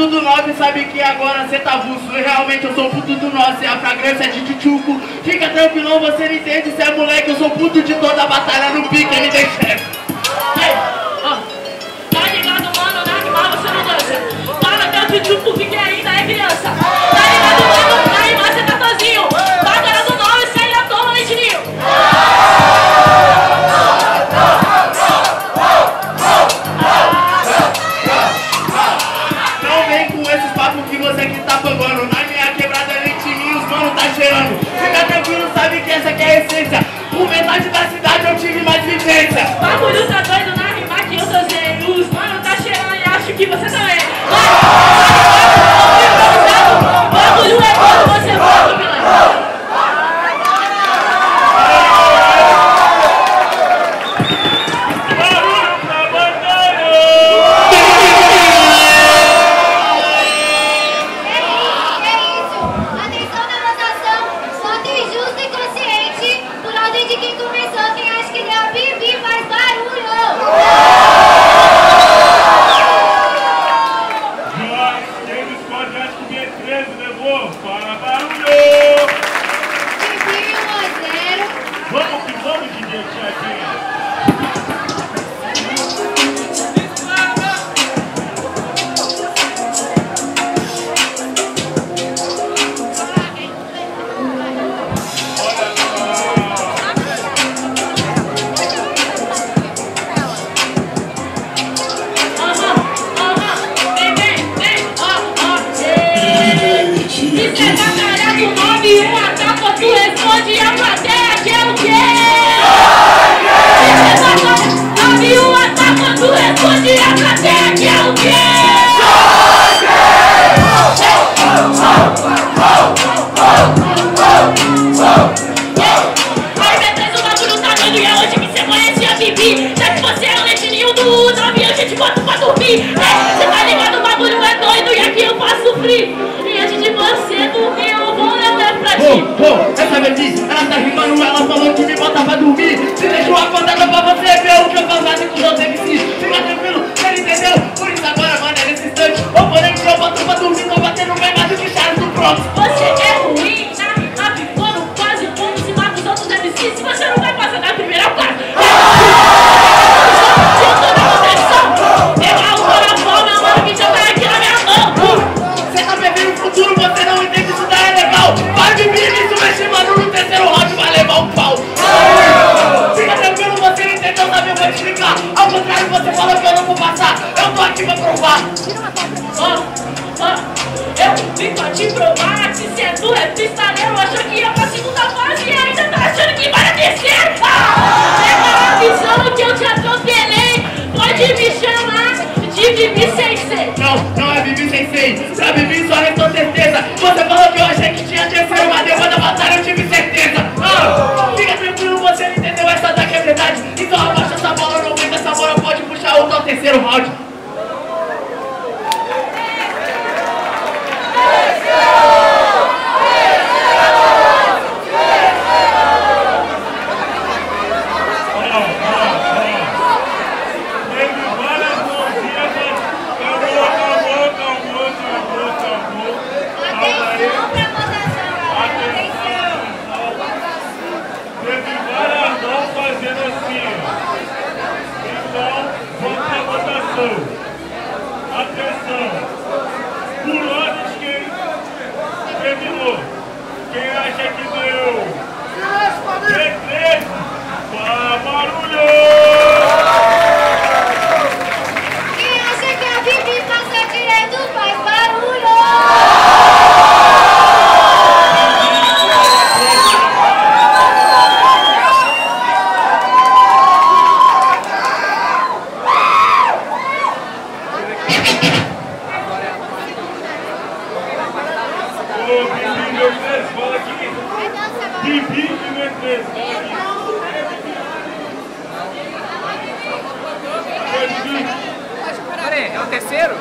puto do nove sabe que agora cê tá avulso. Realmente eu sou puto do nosso e a fragrância é de tchutchuco. Fica tranquilão, você não entende, cê é moleque. Eu sou puto de toda a batalha no pique, ele tem chefe. Tá ligado, mano, né? Que mal você não dança. Para até o tchutchuco que ainda é criança. Tá ligado, mano, né? Mas você tá sozinho. Batalha do nove, cê ainda toma leitinho. Por metade da cidade eu tive mais vivência. Bagulho tá doido na rima que eu tô zero. Os mano tá cheirando e acho que você também. Bagulho é bom, você é bom,